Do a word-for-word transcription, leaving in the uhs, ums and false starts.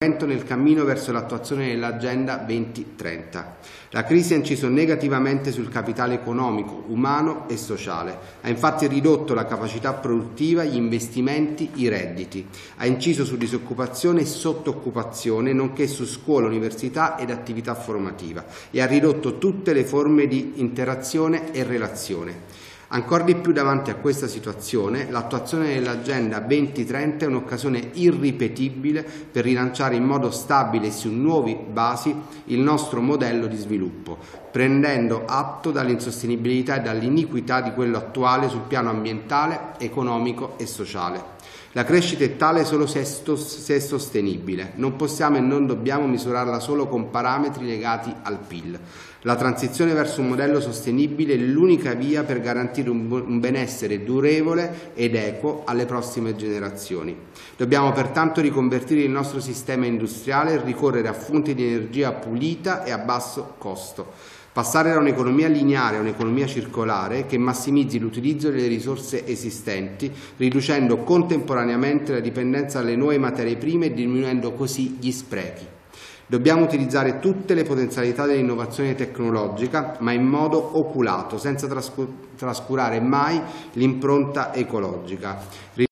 Nel cammino verso l'attuazione dell'Agenda venti trenta. La crisi ha inciso negativamente sul capitale economico, umano e sociale, ha infatti ridotto la capacità produttiva, gli investimenti, i redditi, ha inciso su disoccupazione e sottooccupazione, nonché su scuola, università ed attività formativa e ha ridotto tutte le forme di interazione e relazione. Ancor di più davanti a questa situazione, l'attuazione dell'Agenda venti trenta è un'occasione irripetibile per rilanciare in modo stabile e su nuove basi il nostro modello di sviluppo, prendendo atto dall'insostenibilità e dall'iniquità di quello attuale sul piano ambientale, economico e sociale. La crescita è tale solo se è sostenibile, non possiamo e non dobbiamo misurarla solo con parametri legati al P I L. La transizione verso un modello sostenibile è l'unica via per garantire un benessere durevole ed equo alle prossime generazioni. Dobbiamo pertanto riconvertire il nostro sistema industriale e ricorrere a fonti di energia pulita e a basso costo. Passare da un'economia lineare a un'economia circolare che massimizzi l'utilizzo delle risorse esistenti, riducendo contemporaneamente la dipendenza dalle nuove materie prime e diminuendo così gli sprechi. Dobbiamo utilizzare tutte le potenzialità dell'innovazione tecnologica, ma in modo oculato, senza trascurare mai l'impronta ecologica.